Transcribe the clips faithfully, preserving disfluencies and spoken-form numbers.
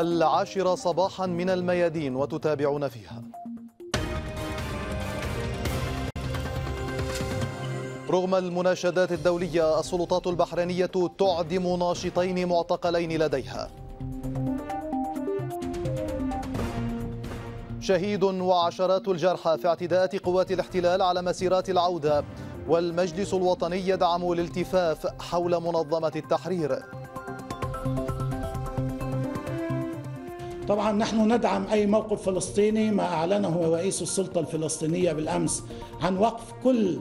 العاشرة صباحا من الميادين وتتابعون فيها. رغم المناشدات الدولية، السلطات البحرينية تعدم ناشطين معتقلين لديها. شهيد وعشرات الجرحى في اعتداءات قوات الاحتلال على مسيرات العودة، والمجلس الوطني يدعم الالتفاف حول منظمة التحرير. طبعا نحن ندعم أي موقف فلسطيني، ما أعلنه رئيس السلطة الفلسطينية بالأمس عن وقف كل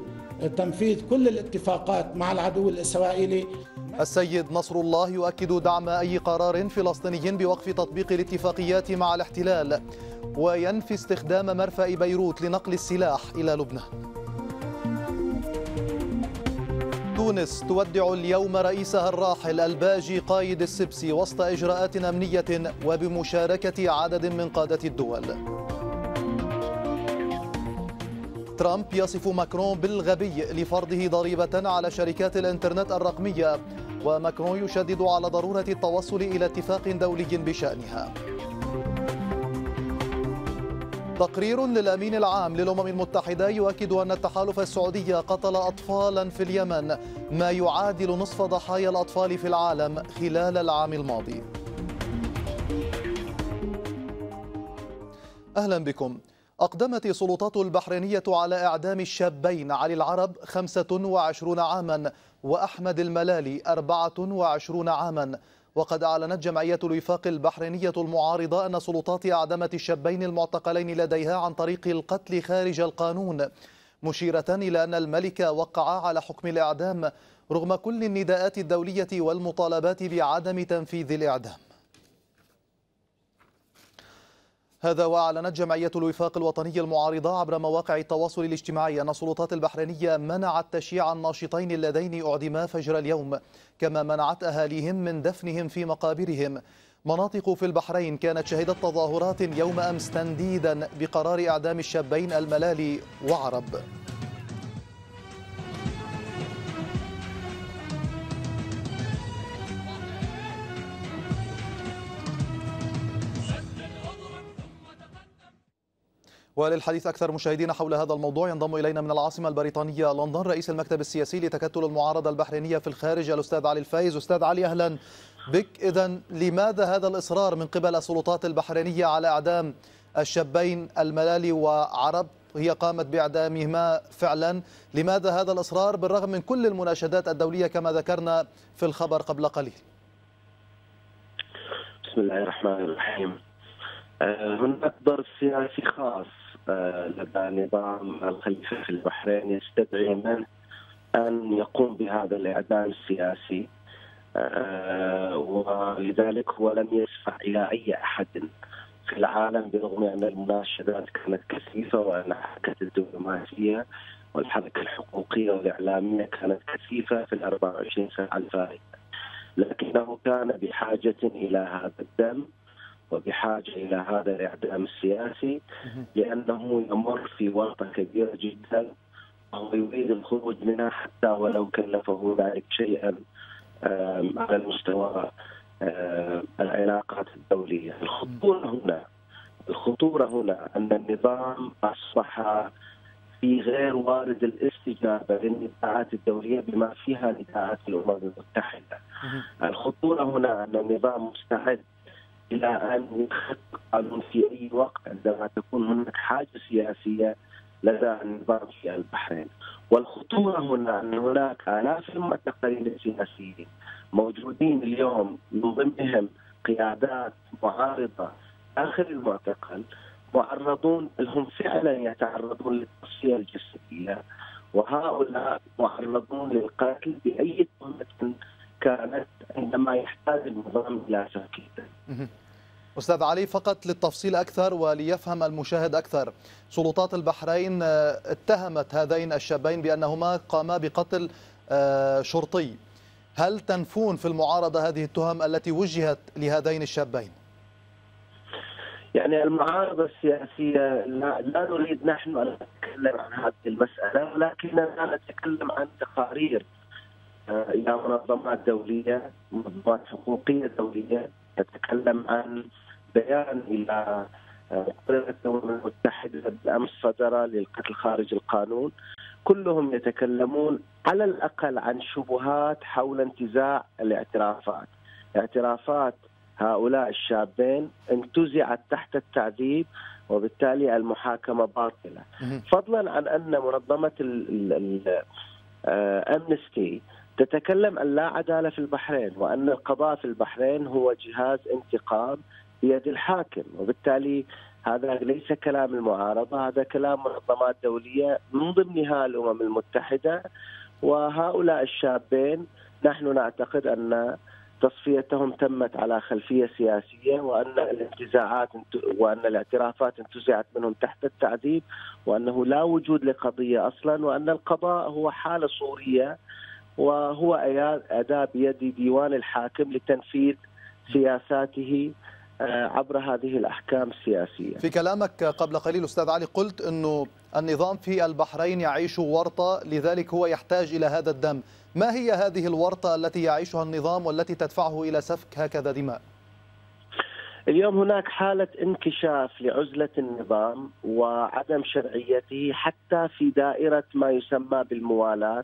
تنفيذ كل الاتفاقات مع العدو الإسرائيلي. السيد نصر الله يؤكد دعم أي قرار فلسطيني بوقف تطبيق الاتفاقيات مع الاحتلال، وينفي استخدام مرفأ بيروت لنقل السلاح إلى لبنان. تونس تودع اليوم رئيسها الراحل الباجي قايد السبسي وسط إجراءات أمنية وبمشاركة عدد من قادة الدول. ترامب يصف ماكرون بالغبي لفرضه ضريبة على شركات الإنترنت الرقمية، وماكرون يشدد على ضرورة التوصل إلى اتفاق دولي بشأنها. تقرير للأمين العام للأمم المتحدة يؤكد أن التحالف السعودي قتل أطفالا في اليمن، ما يعادل نصف ضحايا الأطفال في العالم خلال العام الماضي. أهلا بكم. أقدمت السلطات البحرينية على إعدام الشابين علي العرب خمسة وعشرين عاما وأحمد الملالي أربعة وعشرين عاما. وقد أعلنت جمعية الوفاق البحرينية المعارضة أن السلطات أعدمت الشابين المعتقلين لديها عن طريق القتل خارج القانون، مشيرة إلى أن الملك وقع على حكم الإعدام رغم كل النداءات الدولية والمطالبات بعدم تنفيذ الإعدام. هذا وأعلنت جمعية الوفاق الوطني المعارضة عبر مواقع التواصل الاجتماعي أن السلطات البحرينية منعت تشييع الناشطين اللذين أعدما فجر اليوم، كما منعت أهاليهم من دفنهم في مقابرهم. مناطق في البحرين كانت شهدت تظاهرات يوم أمس تنديدا بقرار إعدام الشابين الملالي وعرب. وللحديث أكثر مشاهدين حول هذا الموضوع ينضم إلينا من العاصمة البريطانية لندن رئيس المكتب السياسي لتكتل المعارضة البحرينية في الخارج الأستاذ علي الفايز. أستاذ علي أهلا بك. إذن لماذا هذا الإصرار من قبل السلطات البحرينية على إعدام الشابين الملالي وعرب؟ هي قامت بإعدامهما فعلا، لماذا هذا الإصرار بالرغم من كل المناشدات الدولية كما ذكرنا في الخبر قبل قليل؟ بسم الله الرحمن الرحيم. هناك ظرف سياسي خاص لدى نظام الخليفة في البحرين يستدعي منه أن يقوم بهذا الإعدام السياسي، ولذلك هو لم يسمع إلى أي أحد في العالم برغم أن المناشدات كانت كثيفة وأن الحركة الدبلوماسية والحركة الحقوقية والإعلامية كانت كثيفة في الأربع وعشرين ساعة الفائتة، لكنه كان بحاجة إلى هذا الدم وبحاجة إلى هذا الإعدام السياسي لأنه يمر في ورطة كبيرة جدا وهو يريد الخروج منها حتى ولو كلفه ذلك شيئا على المستوى العلاقات الدولية. الخطورة هنا الخطورة هنا أن النظام أصبح في غير وارد الاستجابة للنداءات الدولية بما فيها نداءات الأمم المتحدة. الخطورة هنا أن النظام مستعد إلى أن ينخفض القانون في أي وقت عندما تكون هناك حاجة سياسية لدى النظام في البحرين، والخطورة هنا أن هناك آلاف المعتقلين السياسيين موجودين اليوم من ضمنهم قيادات معارضة داخل المعتقل معرضون، هم فعلا يتعرضون للتصفية الجسدية، وهؤلاء معرضون للقتل بأي تهمة كانت عندما يحتاج النظام إلى تفكيك. أستاذ علي، فقط للتفصيل أكثر وليفهم المشاهد أكثر، سلطات البحرين اتهمت هذين الشابين بأنهما قاما بقتل شرطي، هل تنفون في المعارضة هذه التهم التي وجهت لهذين الشابين؟ يعني المعارضة السياسية لا, لا نريد نحن أن نتكلم عن هذه المسألة، ولكننا نتكلم عن تقارير إلى منظمات دولية، منظمات حقوقية دولية تتكلم عن بيان إلى قرارات الأمم المتحدة بالأمس صدر للقتل خارج القانون، كلهم يتكلمون على الأقل عن شبهات حول انتزاع الاعترافات. اعترافات هؤلاء الشابين انتزعت تحت التعذيب، وبالتالي المحاكمة باطلة. فضلا عن أن منظمة أمنستي تتكلم أن لا عدالة في البحرين، وأن القضاء في البحرين هو جهاز انتقام بيد الحاكم، وبالتالي هذا ليس كلام المعارضة، هذا كلام منظمات دولية من ضمنها الأمم المتحدة. وهؤلاء الشابين نحن نعتقد أن تصفيتهم تمت على خلفية سياسية، وأن الانتزاعات وأن الاعترافات انتزعت منهم تحت التعذيب، وأنه لا وجود لقضية أصلا، وأن القضاء هو حالة صورية وهو أداة بيد ديوان الحاكم لتنفيذ سياساته عبر هذه الأحكام السياسية. في كلامك قبل قليل أستاذ علي قلت أنه النظام في البحرين يعيش ورطة، لذلك هو يحتاج إلى هذا الدم. ما هي هذه الورطة التي يعيشها النظام والتي تدفعه إلى سفك هكذا دماء؟ اليوم هناك حالة انكشاف لعزلة النظام وعدم شرعيته، حتى في دائرة ما يسمى بالموالاة،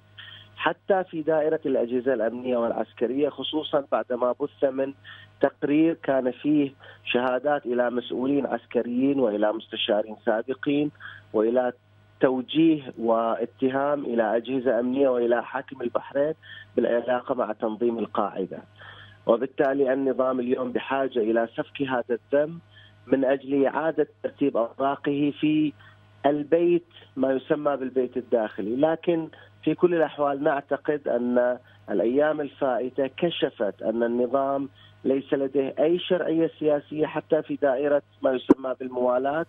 حتى في دائرة الأجهزة الأمنية والعسكرية، خصوصا بعدما بث من تقرير كان فيه شهادات إلى مسؤولين عسكريين وإلى مستشارين سابقين وإلى توجيه واتهام إلى أجهزة أمنية وإلى حاكم البحرين بالعلاقة مع تنظيم القاعدة. وبالتالي النظام اليوم بحاجة إلى سفك هذا الدم من أجل إعادة ترتيب أوراقه في البيت ما يسمى بالبيت الداخلي. لكن في كل الأحوال نعتقد أن الأيام الفائتة كشفت أن النظام ليس لديه أي شرعية سياسية حتى في دائرة ما يسمى بالموالاة،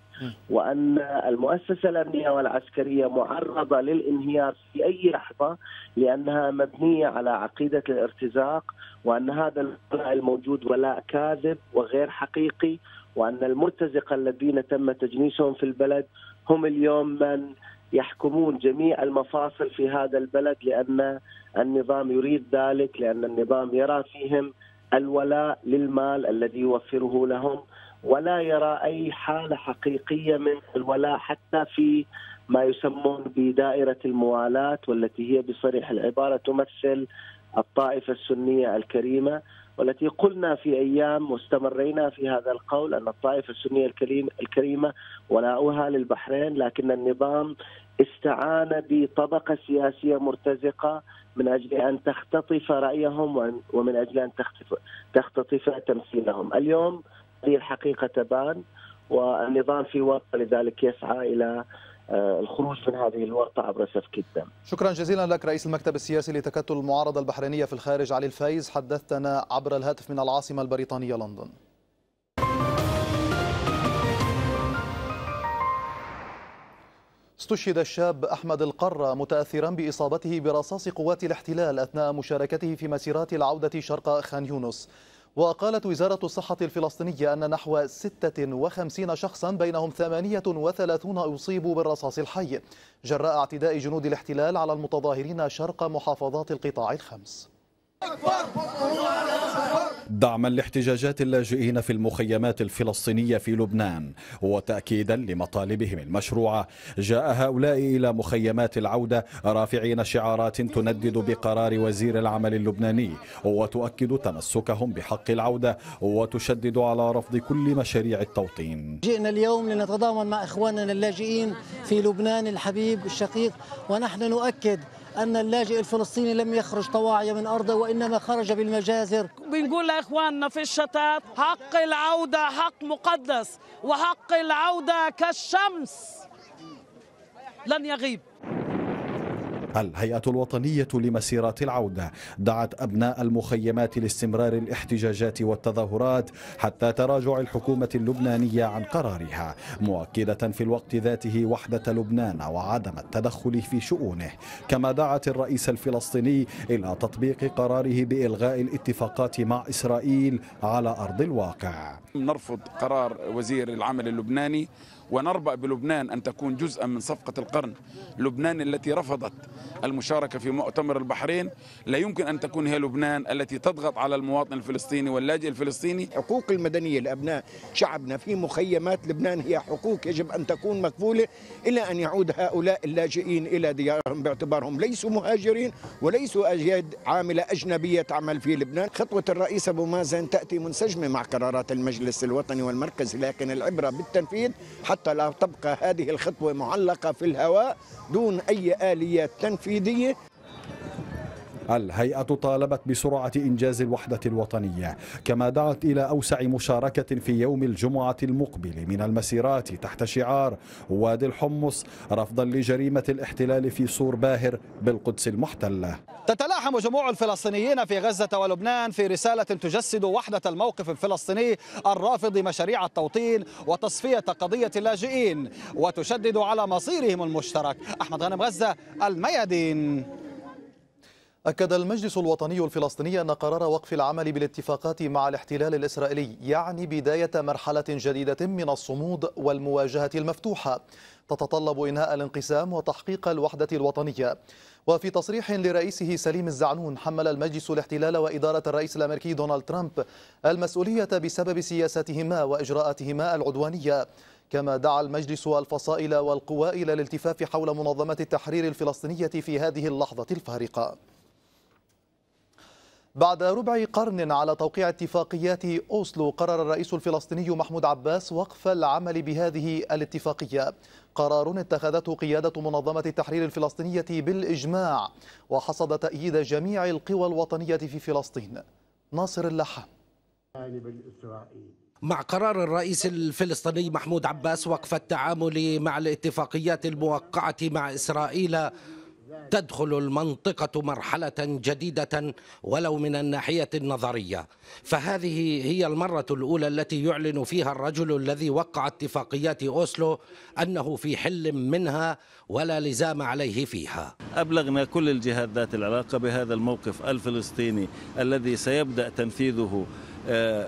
وأن المؤسسة الأمنية والعسكرية معرضة للانهيار في أي لحظة، لأنها مبنية على عقيدة الارتزاق، وأن هذا الموجود ولاء كاذب وغير حقيقي، وأن المرتزقة الذين تم تجنيسهم في البلد هم اليوم من يحكمون جميع المفاصل في هذا البلد، لأن النظام يريد ذلك، لأن النظام يرى فيهم الولاء للمال الذي يوفره لهم، ولا يرى أي حالة حقيقية من الولاء حتى في ما يسمون بدائرة الموالاة، والتي هي بصريح العبارة تمثل الطائفة السنية الكريمة، والتي قلنا في أيام واستمرينا في هذا القول أن الطائفة السنية الكريمة ولاؤها للبحرين، لكن النظام استعان بطبقة سياسية مرتزقة من أجل أن تختطف رأيهم ومن أجل أن تختطف تمثيلهم. اليوم هذه الحقيقة تبان، والنظام في ورطة، لذلك يسعى إلى الخروج من هذه الورطة عبر سفك الدم. شكرا جزيلا لك رئيس المكتب السياسي لتكتل المعارضة البحرينية في الخارج علي الفايز، حدثتنا عبر الهاتف من العاصمة البريطانية لندن. استشهد الشاب أحمد القرى متأثرا بإصابته برصاص قوات الاحتلال أثناء مشاركته في مسيرات العودة شرق خان يونس. وقالت وزارة الصحة الفلسطينية أن نحو ستة وخمسين شخصا بينهم ثمانية وثلاثين أصيبوا بالرصاص الحي جراء اعتداء جنود الاحتلال على المتظاهرين شرق محافظات القطاع الخمس. دعما لاحتجاجات اللاجئين في المخيمات الفلسطينية في لبنان وتأكيدا لمطالبهم المشروعة، جاء هؤلاء إلى مخيمات العودة رافعين شعارات تندد بقرار وزير العمل اللبناني وتؤكد تمسكهم بحق العودة وتشدد على رفض كل مشاريع التوطين. جئنا اليوم لنتضامن مع إخواننا اللاجئين في لبنان الحبيب الشقيق، ونحن نؤكد أن اللاجئ الفلسطيني لم يخرج طواعية من أرضه وإنما خرج بالمجازر. بنقول لإخواننا في الشتات حق العودة حق مقدس، وحق العودة كالشمس لن يغيب. الهيئة الوطنية لمسيرات العودة دعت أبناء المخيمات لاستمرار الاحتجاجات والتظاهرات حتى تراجع الحكومة اللبنانية عن قرارها، مؤكدة في الوقت ذاته وحدة لبنان وعدم التدخل في شؤونه. كما دعت الرئيس الفلسطيني إلى تطبيق قراره بإلغاء الاتفاقات مع إسرائيل على أرض الواقع. نرفض قرار وزير العمل اللبناني ونربأ بلبنان أن تكون جزءا من صفقة القرن. لبنان التي رفضت المشاركة في مؤتمر البحرين لا يمكن أن تكون هي لبنان التي تضغط على المواطن الفلسطيني واللاجئ الفلسطيني. حقوق المدنية لأبناء شعبنا في مخيمات لبنان هي حقوق يجب أن تكون مكفولة إلى أن يعود هؤلاء اللاجئين إلى ديارهم باعتبارهم ليسوا مهاجرين وليسوا أيد عاملة أجنبية تعمل في لبنان. خطوة الرئيس أبو مازن تأتي منسجمة مع قرارات المجلس الوطني والمركز، لكن العبرة بالتنفيذ حتى لا تبقى هذه الخطوة معلقة في الهواء دون أي آليات تنفيذية. الهيئة طالبت بسرعة إنجاز الوحدة الوطنية، كما دعت إلى أوسع مشاركة في يوم الجمعة المقبل من المسيرات تحت شعار وادي الحمص، رفضا لجريمة الاحتلال في سور باهر بالقدس المحتلة. تتلاحم جموع الفلسطينيين في غزة ولبنان في رسالة تجسد وحدة الموقف الفلسطيني الرافض مشاريع التوطين وتصفية قضية اللاجئين وتشدد على مصيرهم المشترك. أحمد غنم، غزة، الميادين. أكد المجلس الوطني الفلسطيني أن قرار وقف العمل بالاتفاقات مع الاحتلال الإسرائيلي يعني بداية مرحلة جديدة من الصمود والمواجهة المفتوحة تتطلب إنهاء الانقسام وتحقيق الوحدة الوطنية. وفي تصريح لرئيسه سليم الزعنون، حمل المجلس الاحتلال وإدارة الرئيس الأمريكي دونالد ترامب المسؤولية بسبب سياساتهما وإجراءاتهما العدوانية، كما دعا المجلس الفصائل والقوى إلى الالتفاف حول منظمة التحرير الفلسطينية في هذه اللحظة الفارقة. بعد ربع قرن على توقيع اتفاقيات أوسلو، قرر الرئيس الفلسطيني محمود عباس وقف العمل بهذه الاتفاقية، قرار اتخذته قيادة منظمة التحرير الفلسطينية بالإجماع وحصد تأييد جميع القوى الوطنية في فلسطين. ناصر اللحام. مع قرار الرئيس الفلسطيني محمود عباس وقف التعامل مع الاتفاقيات الموقعة مع إسرائيل، تدخل المنطقة مرحلة جديدة ولو من الناحية النظرية، فهذه هي المرة الأولى التي يعلن فيها الرجل الذي وقع اتفاقيات أوسلو أنه في حل منها ولا لزام عليه فيها. أبلغنا كل الجهات ذات العلاقة بهذا الموقف الفلسطيني الذي سيبدأ تنفيذه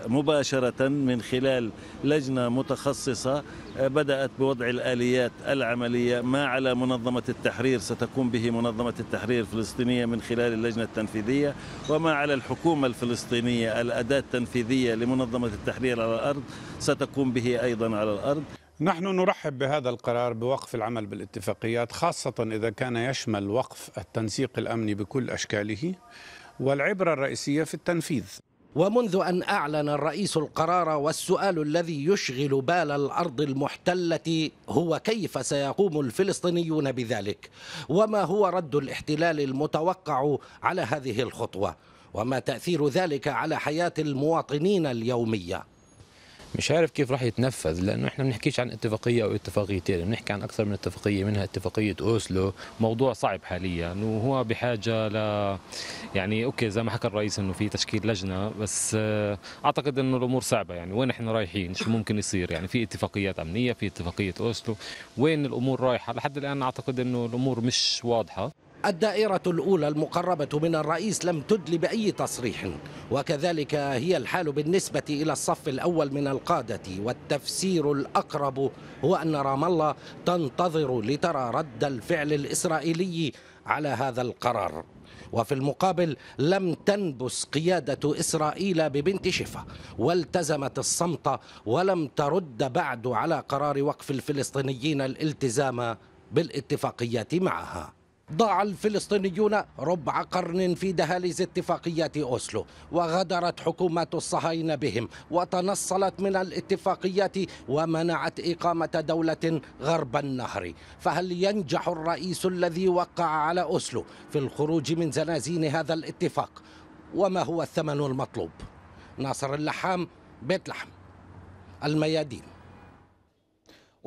مباشرة من خلال لجنة متخصصة بدأت بوضع الآليات العملية. ما على منظمة التحرير ستقوم به منظمة التحرير الفلسطينية من خلال اللجنة التنفيذية، وما على الحكومة الفلسطينية الأداة التنفيذية لمنظمة التحرير على الأرض ستقوم به أيضا على الأرض. نحن نرحب بهذا القرار بوقف العمل بالاتفاقيات، خاصة إذا كان يشمل وقف التنسيق الأمني بكل أشكاله، والعبرة الرئيسية في التنفيذ. ومنذ أن أعلن الرئيس القرار، والسؤال الذي يشغل بال الأرض المحتلة هو كيف سيقوم الفلسطينيون بذلك، وما هو رد الاحتلال المتوقع على هذه الخطوة، وما تأثير ذلك على حياة المواطنين اليومية. مش عارف كيف راح يتنفذ، لأنه إحنا بنحكيش عن اتفاقية أو اتفاقيتين، بنحكي عن أكثر من اتفاقية، منها اتفاقية أوسلو. موضوع صعب حاليا وهو بحاجة ل يعني أوكي زي ما حكى الرئيس إنه في تشكيل لجنة، بس أعتقد إنه الأمور صعبة. يعني وين إحنا رايحين؟ شو ممكن يصير؟ يعني في اتفاقيات أمنية، في اتفاقية أوسلو، وين الأمور رايحة؟ لحد الآن أعتقد إنه الأمور مش واضحة. الدائرة الأولى المقربة من الرئيس لم تدل بأي تصريح، وكذلك هي الحال بالنسبة إلى الصف الأول من القادة، والتفسير الأقرب هو أن رام الله تنتظر لترى رد الفعل الإسرائيلي على هذا القرار. وفي المقابل لم تنبس قيادة إسرائيل ببنت شفا، والتزمت الصمت ولم ترد بعد على قرار وقف الفلسطينيين الالتزام بالاتفاقيات معها. ضاع الفلسطينيون ربع قرن في دهاليز اتفاقيات أوسلو، وغدرت حكومات الصهاينة بهم وتنصلت من الاتفاقيات ومنعت إقامة دولة غرب النهر. فهل ينجح الرئيس الذي وقع على أوسلو في الخروج من زنازين هذا الاتفاق؟ وما هو الثمن المطلوب؟ ناصر اللحام، بيت لحم، الميادين.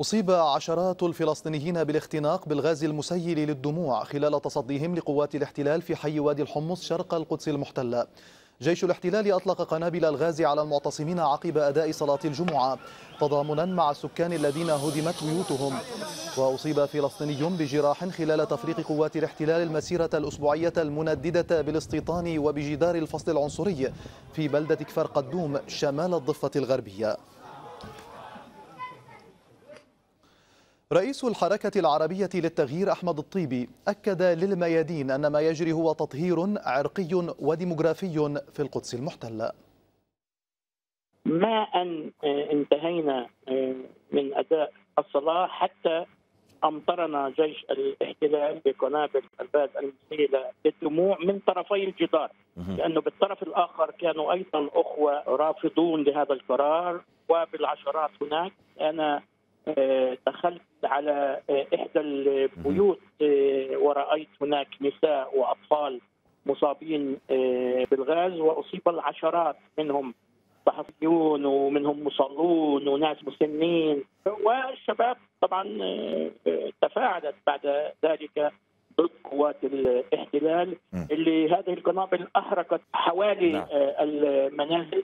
أصيب عشرات الفلسطينيين بالاختناق بالغاز المسيل للدموع خلال تصديهم لقوات الاحتلال في حي وادي الحمص شرق القدس المحتلة. جيش الاحتلال أطلق قنابل الغاز على المعتصمين عقب أداء صلاة الجمعة تضامنا مع السكان الذين هدمت بيوتهم. وأصيب فلسطيني بجراح خلال تفريق قوات الاحتلال المسيرة الأسبوعية المنددة بالاستيطان وبجدار الفصل العنصري في بلدة كفر قدوم شمال الضفة الغربية. رئيس الحركة العربية للتغيير أحمد الطيبي أكد للميادين أن ما يجري هو تطهير عرقي وديموغرافي في القدس المحتلة. ما أن انتهينا من أداء الصلاة حتى أمطرنا جيش الاحتلال بقنابل الباز المسيلة للدموع من طرفي الجدار، لأنه بالطرف الآخر كانوا أيضا أخوة رافضون لهذا القرار وبالعشرات هناك. أنا دخلت على إحدى البيوت ورأيت هناك نساء وأطفال مصابين بالغاز، وأصيب العشرات منهم صحفيون ومنهم مصلون وناس مسنين، والشباب طبعا تفاعلت بعد ذلك ضد قوات الاحتلال اللي هذه القنابل أحرقت حوالي نعم. المنازل.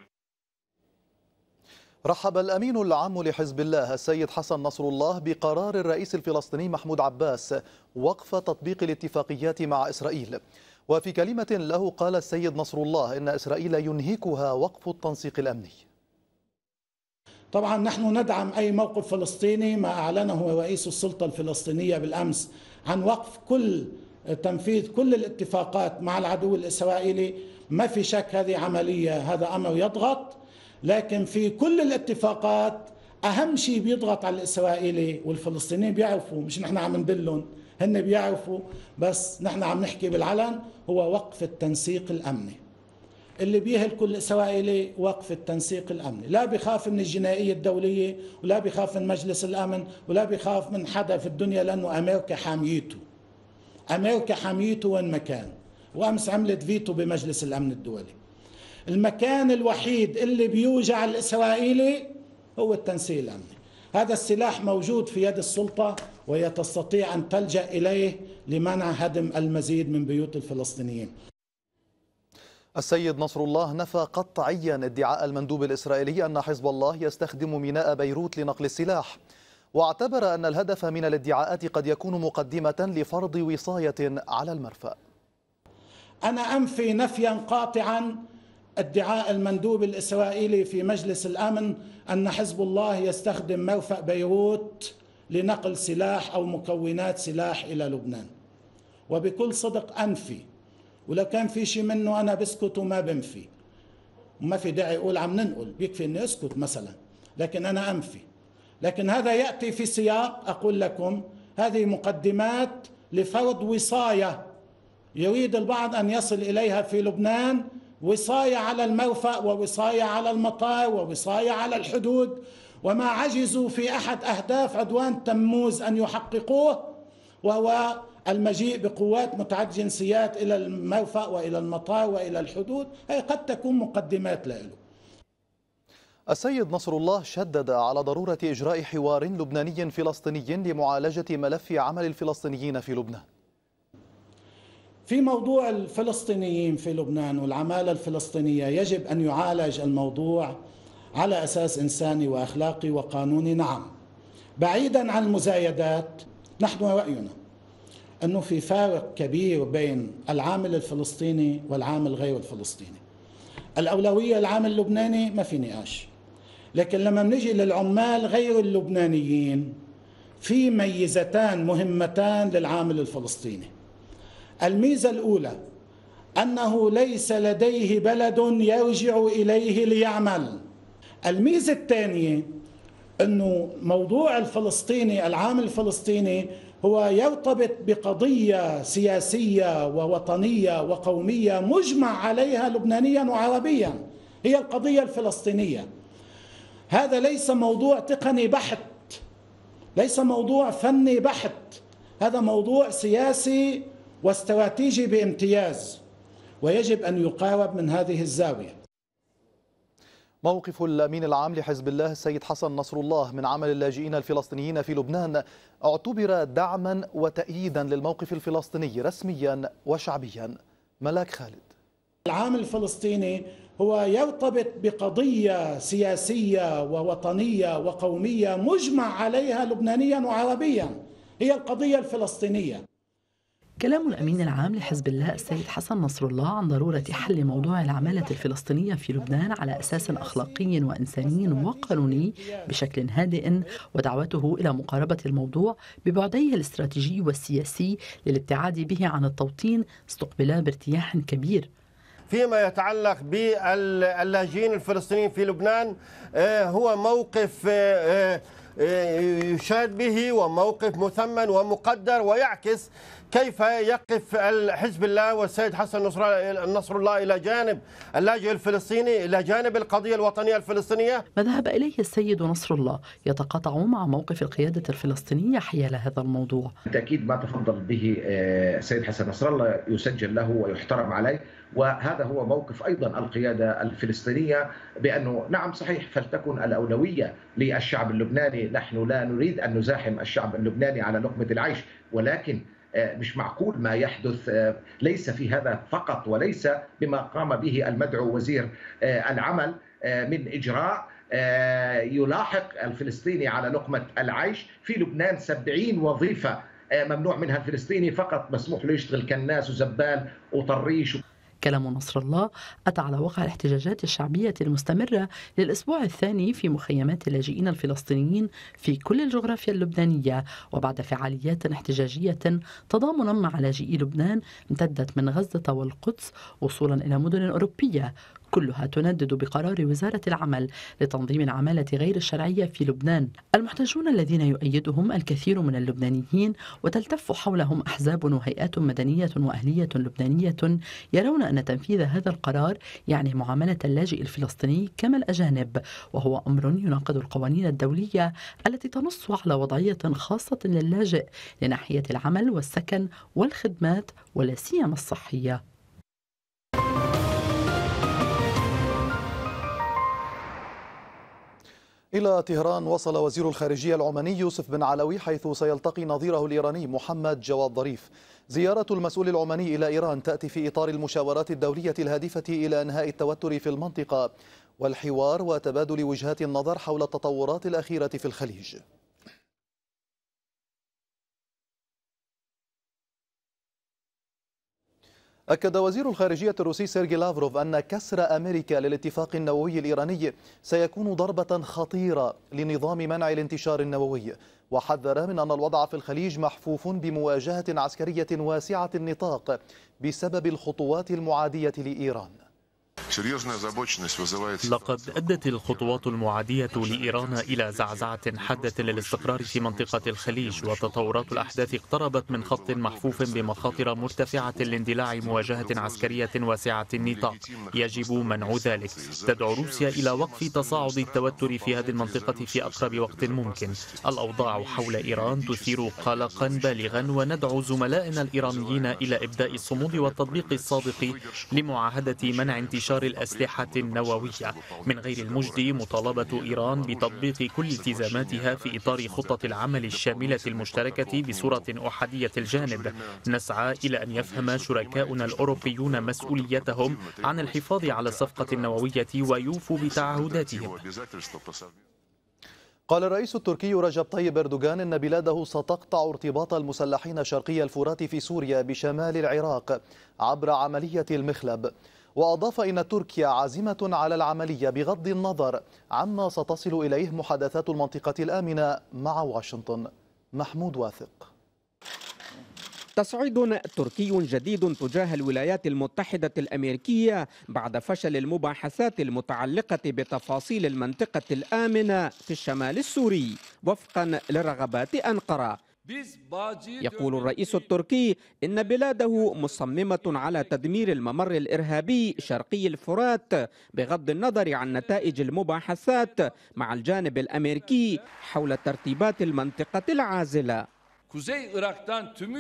رحب الأمين العام لحزب الله السيد حسن نصر الله بقرار الرئيس الفلسطيني محمود عباس وقف تطبيق الاتفاقيات مع إسرائيل، وفي كلمة له قال السيد نصر الله إن إسرائيل ينهكها وقف التنسيق الأمني. طبعا نحن ندعم أي موقف فلسطيني، ما أعلنه رئيس السلطة الفلسطينية بالأمس عن وقف كل تنفيذ كل الاتفاقات مع العدو الإسرائيلي، ما في شك هذه عملية، هذا أمر يضغط، لكن في كل الاتفاقات أهم شيء بيضغط على الإسرائيلي والفلسطينيين بيعرفوا، مش نحن عم ندلهم، هن بيعرفوا، بس نحن عم نحكي بالعلن هو وقف التنسيق الأمني اللي بيهلكوا الإسرائيلي، وقف التنسيق الأمني، لا بيخاف من الجنائية الدولية ولا بيخاف من مجلس الأمن ولا بيخاف من حدا في الدنيا، لأنه أمريكا حاميته، أمريكا حاميته وين مكان، وأمس عملت فيتو بمجلس الأمن الدولي. المكان الوحيد اللي بيوجع الإسرائيلي هو التنسيق الأمني. هذا السلاح موجود في يد السلطة وهي تستطيع أن تلجأ إليه لمنع هدم المزيد من بيوت الفلسطينيين. السيد نصر الله نفى قطعيا ادعاء المندوب الإسرائيلي أن حزب الله يستخدم ميناء بيروت لنقل السلاح، واعتبر أن الهدف من الادعاءات قد يكون مقدمة لفرض وصاية على المرفأ. أنا أنفي نفيا قاطعا ادعاء المندوب الإسرائيلي في مجلس الأمن أن حزب الله يستخدم مرفأ بيروت لنقل سلاح أو مكونات سلاح إلى لبنان، وبكل صدق أنفي، ولو كان في شيء منه أنا بسكت وما بنفي، ما في داعي أقول عم ننقل، بيكفي أني أسكت مثلا، لكن أنا أنفي. لكن هذا يأتي في سياق أقول لكم هذه مقدمات لفرض وصاية يريد البعض أن يصل إليها في لبنان، وصاية على المرفأ ووصاية على المطار ووصاية على الحدود، وما عجزوا في أحد أهداف عدوان تموز أن يحققوه، وهو المجيء بقوات متعددة الجنسيات إلى المرفأ وإلى المطار وإلى الحدود، هي قد تكون مقدمات له. السيد نصر الله شدد على ضرورة إجراء حوار لبناني فلسطيني لمعالجة ملف عمل الفلسطينيين في لبنان. في موضوع الفلسطينيين في لبنان والعمالة الفلسطينية يجب أن يعالج الموضوع على أساس إنساني وأخلاقي وقانوني، نعم، بعيدا عن المزايدات. نحن رأينا أنه في فارق كبير بين العامل الفلسطيني والعامل غير الفلسطيني. الأولوية العامل اللبناني ما في نقاش، لكن لما بنجي للعمال غير اللبنانيين في ميزتان مهمتان للعامل الفلسطيني. الميزة الأولى أنه ليس لديه بلد يرجع إليه ليعمل. الميزة الثانية أنه موضوع الفلسطيني العامل الفلسطيني هو يرتبط بقضية سياسية ووطنية وقومية مجمع عليها لبنانيا وعربيا، هي القضية الفلسطينية. هذا ليس موضوع تقني بحت، ليس موضوع فني بحت، هذا موضوع سياسي واستراتيجي بامتياز، ويجب أن يقارب من هذه الزاوية. موقف الأمين العام لحزب الله السيد حسن نصر الله من عمل اللاجئين الفلسطينيين في لبنان اعتبر دعما وتأييدا للموقف الفلسطيني رسميا وشعبيا. ملاك خالد. العامل الفلسطيني هو يرتبط بقضية سياسية ووطنية وقومية مجمع عليها لبنانيا وعربيا، هي القضية الفلسطينية. كلام الأمين العام لحزب الله السيد حسن نصر الله عن ضرورة حل موضوع العمالة الفلسطينية في لبنان على أساس أخلاقي وإنساني وقانوني بشكل هادئ، ودعوته إلى مقاربة الموضوع ببعديه الاستراتيجي والسياسي للابتعاد به عن التوطين استقبلا بارتياح كبير. فيما يتعلق باللاجئين الفلسطينيين في لبنان، هو موقف يشاد به وموقف مثمن ومقدر، ويعكس كيف يقف حزب الله والسيد حسن نصر الله إلى جانب اللاجئ الفلسطيني، إلى جانب القضية الوطنية الفلسطينية. ما ذهب إليه السيد نصر الله يتقاطع مع موقف القيادة الفلسطينية حيال هذا الموضوع. بالتأكيد ما تفضل به السيد حسن نصر الله يسجل له ويحترم عليه، وهذا هو موقف أيضا القيادة الفلسطينية، بأنه نعم صحيح فلتكن الأولوية للشعب اللبناني، نحن لا نريد أن نزاحم الشعب اللبناني على لقمة العيش، ولكن مش معقول ما يحدث، ليس في هذا فقط وليس بما قام به المدعو وزير العمل من إجراء يلاحق الفلسطيني على لقمة العيش. في لبنان سبعين وظيفة ممنوع منها الفلسطيني فقط، مسموح له يشتغل كناس وزبال وطريش. كلام نصر الله أتى على وقع الاحتجاجات الشعبية المستمرة للأسبوع الثاني في مخيمات اللاجئين الفلسطينيين في كل الجغرافيا اللبنانية، وبعد فعاليات احتجاجية تضامنا مع لاجئي لبنان امتدت من غزة والقدس وصولا إلى مدن أوروبية، كلها تندد بقرار وزارة العمل لتنظيم العمالة غير الشرعية في لبنان. المحتجون الذين يؤيدهم الكثير من اللبنانيين وتلتف حولهم أحزاب وهيئات مدنية وأهلية لبنانية يرون أن تنفيذ هذا القرار يعني معاملة اللاجئ الفلسطيني كما الأجانب، وهو أمر يناقض القوانين الدولية التي تنص على وضعية خاصة للاجئ لناحية العمل والسكن والخدمات ولا سيما الصحية. إلى طهران وصل وزير الخارجية العماني يوسف بن علوي، حيث سيلتقي نظيره الإيراني محمد جواد ظريف. زيارة المسؤول العماني إلى إيران تأتي في إطار المشاورات الدولية الهادفة إلى إنهاء التوتر في المنطقة والحوار وتبادل وجهات النظر حول التطورات الأخيرة في الخليج. أكد وزير الخارجية الروسي سيرجي لافروف أن كسر أمريكا للاتفاق النووي الإيراني سيكون ضربة خطيرة لنظام منع الانتشار النووي، وحذر من أن الوضع في الخليج محفوف بمواجهة عسكرية واسعة النطاق بسبب الخطوات المعادية لإيران. لقد أدت الخطوات المعادية لإيران إلى زعزعة حادة للاستقرار في منطقة الخليج، وتطورات الأحداث اقتربت من خط محفوف بمخاطر مرتفعة لاندلاع مواجهة عسكرية واسعة النطاق، يجب منع ذلك. تدعو روسيا إلى وقف تصاعد التوتر في هذه المنطقة في أقرب وقت ممكن. الأوضاع حول إيران تثير قلقا بالغا، وندعو زملائنا الإيرانيين إلى إبداء الصمود والتطبيق الصادق لمعاهدة منع انتشار الأسلحة النووية. من غير المجدي مطالبة إيران بتطبيق كل التزاماتها في إطار خطة العمل الشاملة المشتركة بصورة أحادية الجانب. نسعى إلى أن يفهم شركاؤنا الأوروبيون مسؤوليتهم عن الحفاظ على الصفقة النووية ويوفوا بتعهداتهم. قال الرئيس التركي رجب طيب أردوغان إن بلاده ستقطع ارتباط المسلحين شرقي الفرات في سوريا بشمال العراق عبر عملية المخلب، وأضاف إن تركيا عازمة على العملية بغض النظر عما ستصل إليه محادثات المنطقة الآمنة مع واشنطن. محمود واثق. تصعيد تركي جديد تجاه الولايات المتحدة الأمريكية بعد فشل المباحثات المتعلقة بتفاصيل المنطقة الآمنة في الشمال السوري وفقا لرغبات أنقرة. يقول الرئيس التركي إن بلاده مصممة على تدمير الممر الإرهابي شرقي الفرات بغض النظر عن نتائج المباحثات مع الجانب الأمريكي حول ترتيبات المنطقة العازلة.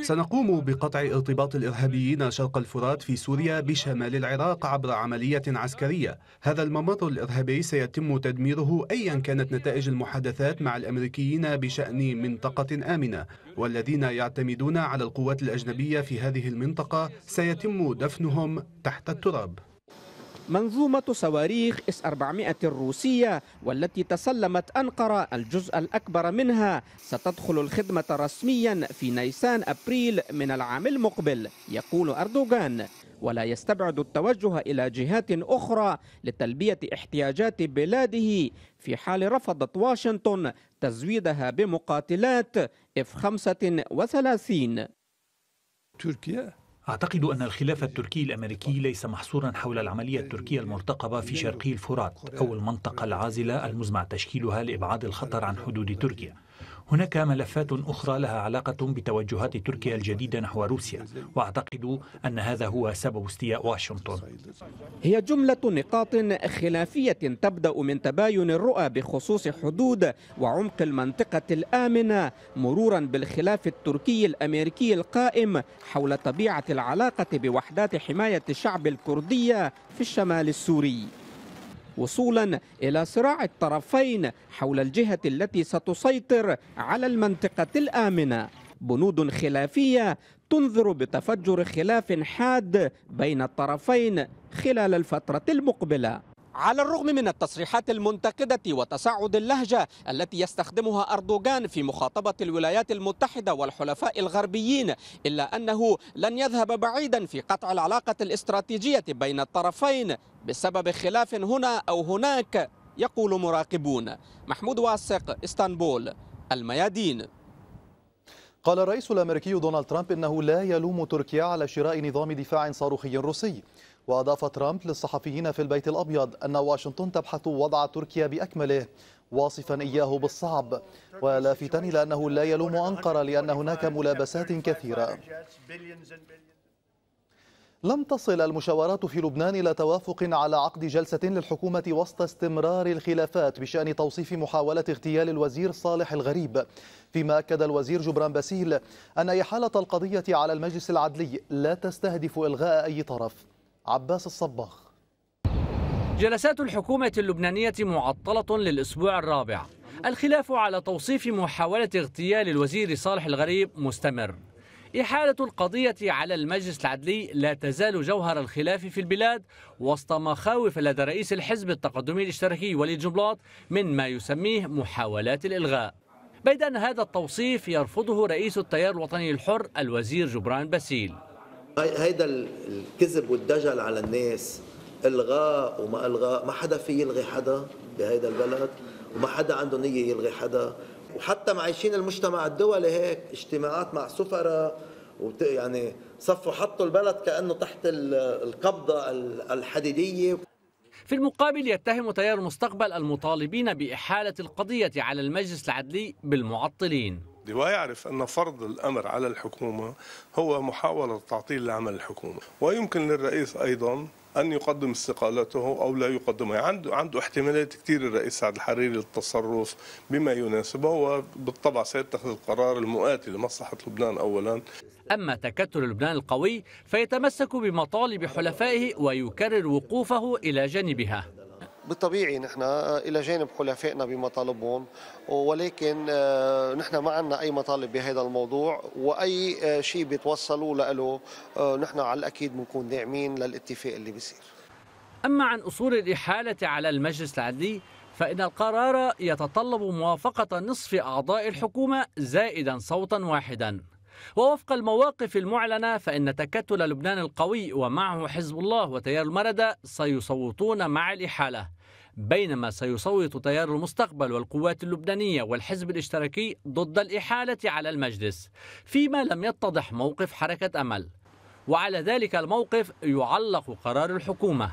سنقوم بقطع ارتباط الإرهابيين شرق الفرات في سوريا بشمال العراق عبر عملية عسكرية. هذا الممر الإرهابي سيتم تدميره أيا كانت نتائج المحادثات مع الأمريكيين بشأن منطقة آمنة، والذين يعتمدون على القوات الأجنبية في هذه المنطقة سيتم دفنهم تحت التراب. منظومة صواريخ إس أربعمائة الروسية والتي تسلمت أنقرة الجزء الأكبر منها ستدخل الخدمة رسميا في نيسان أبريل من العام المقبل، يقول أردوغان، ولا يستبعد التوجه إلى جهات أخرى لتلبية احتياجات بلاده في حال رفضت واشنطن تزويدها بمقاتلات إف خمسة وثلاثين. تركيا أعتقد أن الخلاف التركي الأمريكي ليس محصورا حول العملية التركية المرتقبة في شرقي الفرات أو المنطقة العازلة المزمع تشكيلها لإبعاد الخطر عن حدود تركيا. هناك ملفات أخرى لها علاقة بتوجهات تركيا الجديدة نحو روسيا، وأعتقد أن هذا هو سبب استياء واشنطن. هي جملة نقاط خلافية تبدأ من تباين الرؤى بخصوص حدود وعمق المنطقة الآمنة، مرورا بالخلاف التركي الأمريكي القائم حول طبيعة العلاقة بوحدات حماية الشعب الكردية في الشمال السوري، وصولا إلى صراع الطرفين حول الجهة التي ستسيطر على المنطقة الآمنة. بنود خلافية تنذر بتفجر خلاف حاد بين الطرفين خلال الفترة المقبلة. على الرغم من التصريحات المنتقدة وتصاعد اللهجة التي يستخدمها أردوغان في مخاطبة الولايات المتحدة والحلفاء الغربيين، إلا أنه لن يذهب بعيدا في قطع العلاقة الاستراتيجية بين الطرفين بسبب خلاف هنا أو هناك، يقول مراقبون. محمود واثق، اسطنبول، الميادين. قال الرئيس الأمريكي دونالد ترامب إنه لا يلوم تركيا على شراء نظام دفاع صاروخي روسي. وأضاف ترامب للصحفيين في البيت الأبيض أن واشنطن تبحث وضع تركيا بأكمله، واصفا إياه بالصعب، ولافتا إلى أنه لا يلوم أنقرة لأن هناك ملابسات كثيرة. لم تصل المشاورات في لبنان إلى توافق على عقد جلسة للحكومة وسط استمرار الخلافات بشأن توصيف محاولة اغتيال الوزير صالح الغريب، فيما أكد الوزير جبران باسيل أن إحالة القضية على المجلس العدلي لا تستهدف إلغاء أي طرف. عباس الصباغ. جلسات الحكومة اللبنانية معطلة للأسبوع الرابع. الخلاف على توصيف محاولة اغتيال الوزير صالح الغريب مستمر. إحالة القضية على المجلس العدلي لا تزال جوهر الخلاف في البلاد، وسط مخاوف لدى رئيس الحزب التقدمي الاشتراكي وليد جبلاط من ما يسميه محاولات الإلغاء، بيد أن هذا التوصيف يرفضه رئيس التيار الوطني الحر الوزير جبران باسيل. هيدا الكذب والدجل على الناس، الغاء وما الغاء، ما حدا في يلغي حدا بهيدا البلد، وما حدا عنده نيه يلغي حدا، وحتى معيشين المجتمع الدولي هيك اجتماعات مع سفراء، يعني صفوا حطوا البلد كانه تحت القبضه الحديديه. في المقابل يتهم تيار المستقبل المطالبين باحاله القضيه على المجلس العدلي بالمعطلين، ويعرف أن فرض الأمر على الحكومة هو محاولة تعطيل لعمل الحكومة، ويمكن للرئيس أيضا أن يقدم استقالته أو لا يقدمها. عنده عنده احتمالات كثير الرئيس سعد الحريري للتصرف بما يناسبه، وبالطبع سيتخذ القرار المؤاتي لمصلحة لبنان أولا. أما تكتل لبنان القوي فيتمسك بمطالب حلفائه ويكرر وقوفه إلى جانبها. بالطبيعي نحن إلى جانب حلفائنا بمطالبهم، ولكن نحن ما عندنا أي مطالب بهذا الموضوع، وأي شيء بيتوصلوا له نحن على الأكيد بنكون داعمين للاتفاق اللي بيصير. أما عن أصول الإحالة على المجلس العدلي فإن القرار يتطلب موافقة نصف أعضاء الحكومة زائدا صوتا واحدا، ووفق المواقف المعلنة فإن تكتل لبنان القوي ومعه حزب الله وتيار المردة سيصوتون مع الإحالة، بينما سيصوت تيار المستقبل والقوات اللبنانية والحزب الاشتراكي ضد الإحالة على المجلس، فيما لم يتضح موقف حركة أمل، وعلى ذلك الموقف يعلق قرار الحكومة.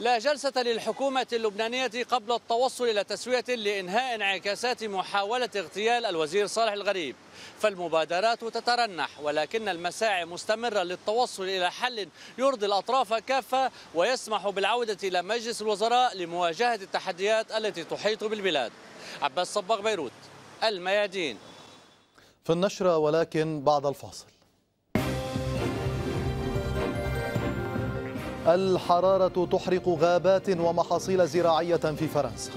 لا جلسة للحكومة اللبنانية قبل التوصل إلى تسوية لإنهاء انعكاسات محاولة اغتيال الوزير صالح الغريب، فالمبادرات تترنح ولكن المساعي مستمرة للتوصل إلى حل يرضي الأطراف كافة ويسمح بالعودة إلى مجلس الوزراء لمواجهة التحديات التي تحيط بالبلاد. عباس صباغ، بيروت، الميادين. في النشرة ولكن بعد الفاصل. الحرارة تحرق غابات ومحاصيل زراعية في فرنسا.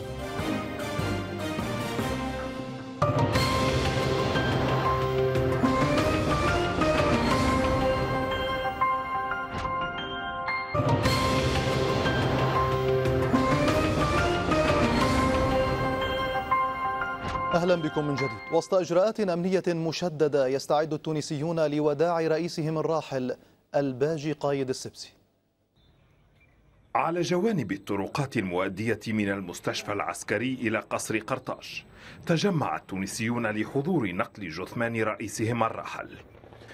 أهلا بكم من جديد. وسط إجراءات أمنية مشددة يستعد التونسيون لوداع رئيسهم الراحل الباجي قايد السبسي. على جوانب الطرقات المؤدية من المستشفى العسكري إلى قصر قرطاج تجمع التونسيون لحضور نقل جثمان رئيسهم الراحل.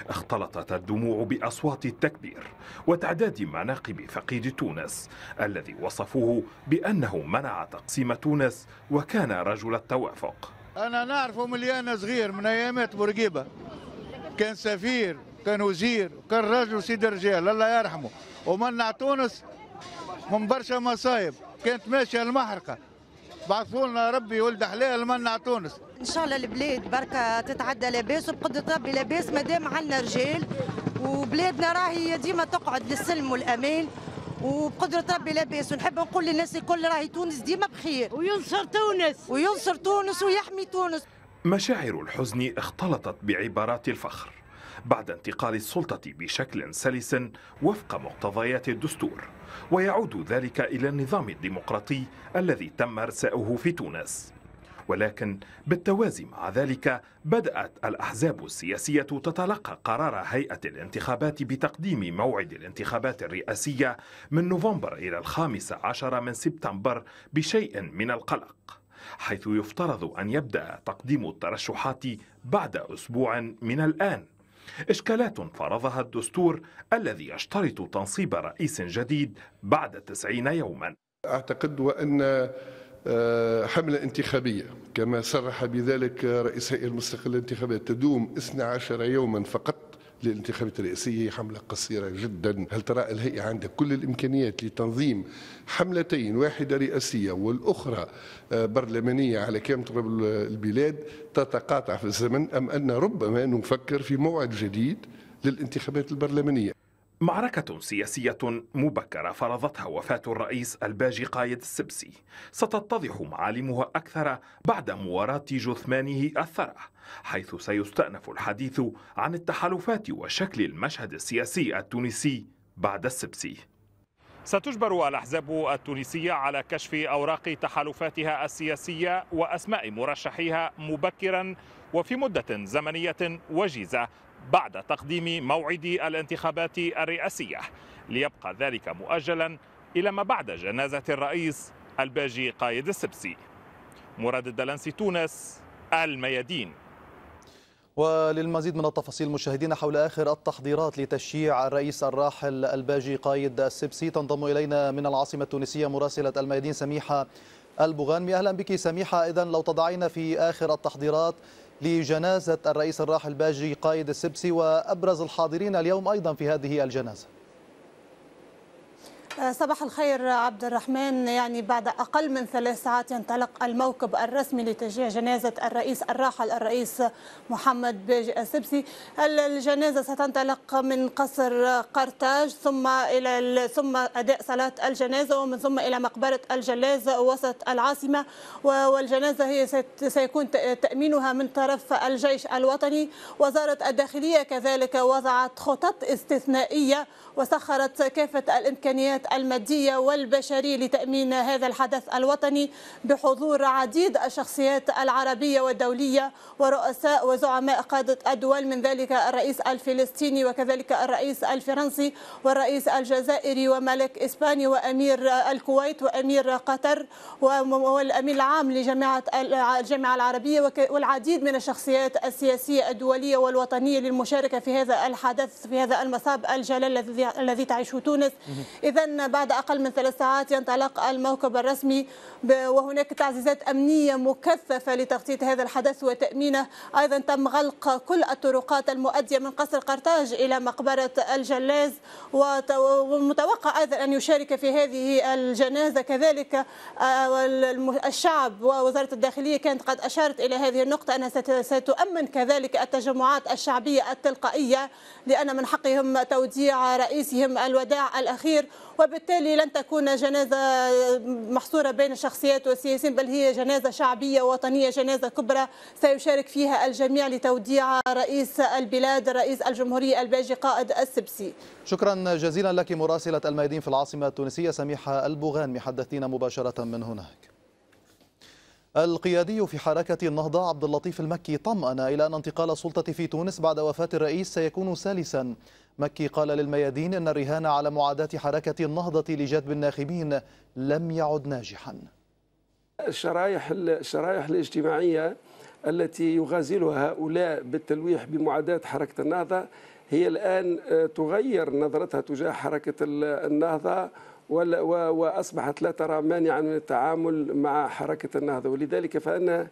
اختلطت الدموع بأصوات التكبير وتعداد مناقب فقيد تونس الذي وصفوه بأنه منع تقسيم تونس وكان رجل التوافق. أنا نعرفه من اللي أنا صغير، من أيامات بورقيبة، كان سفير، كان وزير، كان رجل سيد الرجال الله يرحمه، ومنع تونس من برشا مصايب، كانت ماشية المحرقة. بعثوا لنا ربي ولد حلال منع تونس. ان شاء الله البلاد بركه تتعدى لاباس وبقدره ربي لاباس مادام عندنا رجال، وبلادنا راهي ديما تقعد للسلم والامان وبقدره ربي لاباس. ونحب نقول للناس الكل راهي تونس ديما بخير، وينصر تونس وينصر تونس ويحمي تونس. مشاعر الحزن اختلطت بعبارات الفخر بعد انتقال السلطة بشكل سلس وفق مقتضيات الدستور، ويعود ذلك إلى النظام الديمقراطي الذي تم إرساؤه في تونس. ولكن بالتوازي مع ذلك بدأت الأحزاب السياسية تتلقى قرار هيئة الانتخابات بتقديم موعد الانتخابات الرئاسية من نوفمبر إلى الخامس عشر من سبتمبر بشيء من القلق، حيث يفترض أن يبدأ تقديم الترشحات بعد أسبوع من الآن. إشكالات فرضها الدستور الذي يشترط تنصيب رئيس جديد بعد تسعين يوما. أعتقد وأن حملة انتخابية كما صرح بذلك رئيس هيئة المستقلة للانتخابات تدوم اثني عشر يوما فقط للانتخابات الرئاسية حملة قصيرة جدا. هل ترى الهيئة عندها كل الإمكانيات لتنظيم حملتين، واحدة رئاسية والأخرى برلمانية، على كم تقرب البلاد تتقاطع في الزمن، أم أن ربما نفكر في موعد جديد للانتخابات البرلمانية؟ معركة سياسية مبكرة فرضتها وفاة الرئيس الباجي قايد السبسي ستتضح معالمها أكثر بعد مواراة جثمانه الثرى، حيث سيستأنف الحديث عن التحالفات وشكل المشهد السياسي التونسي بعد السبسي. ستجبر الأحزاب التونسية على كشف أوراق تحالفاتها السياسية وأسماء مرشحيها مبكرا وفي مدة زمنية وجيزة بعد تقديم موعد الانتخابات الرئاسية، ليبقى ذلك مؤجلا إلى ما بعد جنازة الرئيس الباجي قايد السبسي. مراد الدلنسي، تونس، الميادين. وللمزيد من التفاصيل مشاهدينا حول آخر التحضيرات لتشييع الرئيس الراحل الباجي قايد السبسي تنضم إلينا من العاصمة التونسية مراسلة الميادين سميحة البغاني. أهلا بك سميحة. إذن لو تضعينا في آخر التحضيرات لجنازة الرئيس الراحل باجي قايد السبسي وأبرز الحاضرين اليوم أيضا في هذه الجنازة. صباح الخير عبد الرحمن. يعني بعد أقل من ثلاث ساعات ينطلق الموكب الرسمي لتشييع جنازة الرئيس الراحل الرئيس محمد باجي السبسي. الجنازة ستنطلق من قصر قرطاج ثم إلى ثم أداء صلاة الجنازة ومن ثم إلى مقبرة الجلاز وسط العاصمة، والجنازة هي سيكون تأمينها من طرف الجيش الوطني. وزارة الداخلية كذلك وضعت خطط استثنائية وسخرت كافة الإمكانيات المادية والبشرية لتأمين هذا الحدث الوطني بحضور عديد الشخصيات العربية والدولية ورؤساء وزعماء قادة الدول، من ذلك الرئيس الفلسطيني وكذلك الرئيس الفرنسي والرئيس الجزائري وملك إسبانيا وأمير الكويت وأمير قطر والأمين العام لجامعة الجامعة العربية والعديد من الشخصيات السياسية الدولية والوطنية للمشاركة في هذا الحدث، في هذا المصاب الجلال الذي تعيشه تونس. إذا بعد أقل من ثلاث ساعات ينطلق الموكب الرسمي وهناك تعزيزات أمنية مكثفة لتغطية هذا الحدث وتأمينه. أيضا تم غلق كل الطرقات المؤدية من قصر قرطاج إلى مقبرة الجلاز، ومتوقع أيضا أن يشارك في هذه الجنازة كذلك الشعب. ووزارة الداخلية كانت قد أشارت إلى هذه النقطة أنها ستؤمن كذلك التجمعات الشعبية التلقائية لأن من حقهم توديع رئيسهم الوداع الأخير، وبالتالي لن تكون جنازة محصورة بين الشخصيات والسياسيين، بل هي جنازة شعبية وطنية، جنازة كبرى سيشارك فيها الجميع لتوديع رئيس البلاد رئيس الجمهورية الباجي قائد السبسي. شكرا جزيلا لك مراسلة الميادين في العاصمة التونسية سميحة البغاني، حدثتينا مباشرة من هناك. القيادي في حركة النهضة عبد اللطيف المكي طمأن إلى أن انتقال السلطة في تونس بعد وفاة الرئيس سيكون سلسا. مكي قال للميادين أن الرهان على معاداة حركة النهضة لجذب الناخبين لم يعد ناجحا. الشرايح الشرايح الاجتماعية التي يغازلها هؤلاء بالتلويح بمعاداة حركة النهضة هي الآن تغير نظرتها تجاه حركة النهضة، وأصبحت لا ترى مانعا من التعامل مع حركة النهضة، ولذلك فإن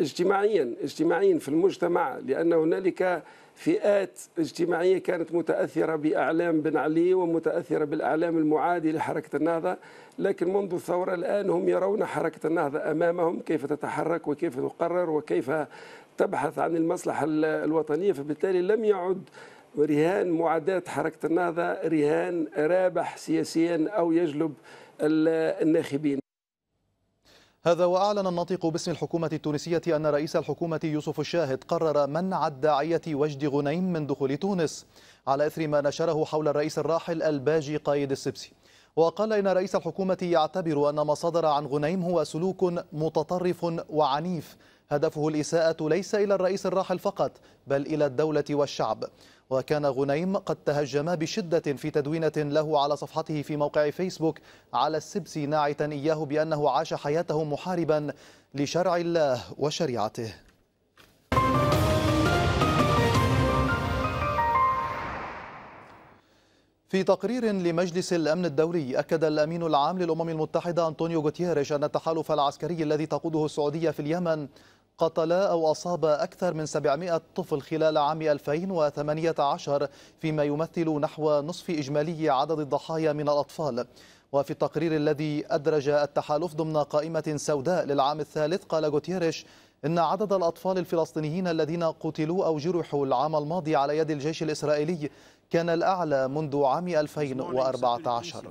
اجتماعيا اجتماعيا في المجتمع، لأن هنالك فئات اجتماعية كانت متأثرة بأعلام بن علي ومتأثرة بالأعلام المعادي لحركة النهضة، لكن منذ الثورة الآن هم يرون حركة النهضة أمامهم كيف تتحرك وكيف تقرر وكيف تبحث عن المصلحة الوطنية، فبالتالي لم يعد ورهان معاداة حركة النهضة رهان رابح سياسيا أو يجلب الناخبين. هذا وأعلن الناطق باسم الحكومة التونسية أن رئيس الحكومة يوسف الشاهد قرر منع الداعية وجدي غنيم من دخول تونس على إثر ما نشره حول الرئيس الراحل الباجي قايد السبسي، وقال إن رئيس الحكومة يعتبر أن ما صدر عن غنيم هو سلوك متطرف وعنيف هدفه الإساءة ليس إلى الرئيس الراحل فقط بل إلى الدولة والشعب. وكان غنيم قد تهجم بشدة في تدوينة له على صفحته في موقع فيسبوك على السبسي، ناعتا إياه بأنه عاش حياته محاربا لشرع الله وشريعته. في تقرير لمجلس الأمن الدولي أكد الأمين العام للأمم المتحدة أنطونيو غوتيريش أن التحالف العسكري الذي تقوده السعودية في اليمن قتل أو أصاب أكثر من سبعمائة طفل خلال عام ألفين وثمانية عشر، فيما يمثل نحو نصف إجمالي عدد الضحايا من الأطفال. وفي التقرير الذي أدرج التحالف ضمن قائمة سوداء للعام الثالث قال غوتيريش إن عدد الأطفال الفلسطينيين الذين قتلوا أو جرحوا العام الماضي على يد الجيش الإسرائيلي كان الأعلى منذ عام ألفين وأربعة عشر.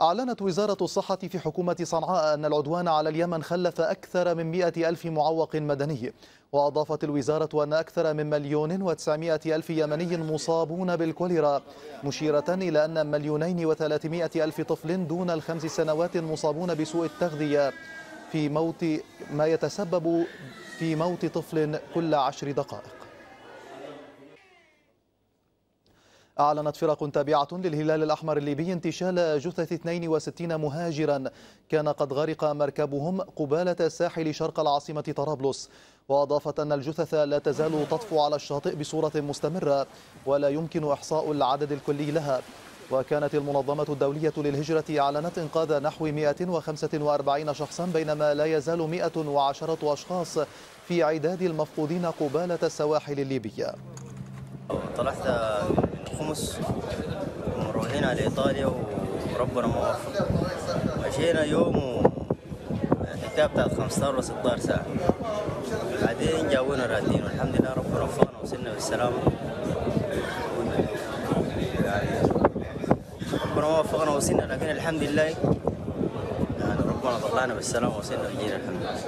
أعلنت وزارة الصحة في حكومة صنعاء أن العدوان على اليمن خلف أكثر من مئة ألف معوق مدني، وأضافت الوزارة أن أكثر من مليون وتسعمائة ألف يمني مصابون بالكوليرا، مشيرة إلى أن مليونين وثلاثمائة ألف طفل دون الخمس سنوات مصابون بسوء التغذية، في موت ما يتسبب في موت طفل كل عشر دقائق. أعلنت فرق تابعة للهلال الأحمر الليبي انتشال جثث اثنين وستين مهاجرا كان قد غرق مركبهم قبالة الساحل شرق العاصمة طرابلس، وأضافت أن الجثث لا تزال تطفو على الشاطئ بصورة مستمرة ولا يمكن إحصاء العدد الكلي لها. وكانت المنظمة الدولية للهجرة أعلنت إنقاذ نحو مئة وخمسة وأربعين شخصا، بينما لا يزال مئة وعشرة أشخاص في عداد المفقودين قبالة السواحل الليبية. طلعت خمس ومروحين على إيطاليا وربنا ما وفق، مشينا يوم الحكاية بتاعت خمسة عشر وستة عشر ساعة، بعدين جاونا رادين والحمد لله ربنا وفقنا وصلنا بالسلامة، ربنا ما وفقنا وصلنا، لكن الحمد لله يعني ربنا طلعنا بالسلامة وصلنا وجينا الحمد لله.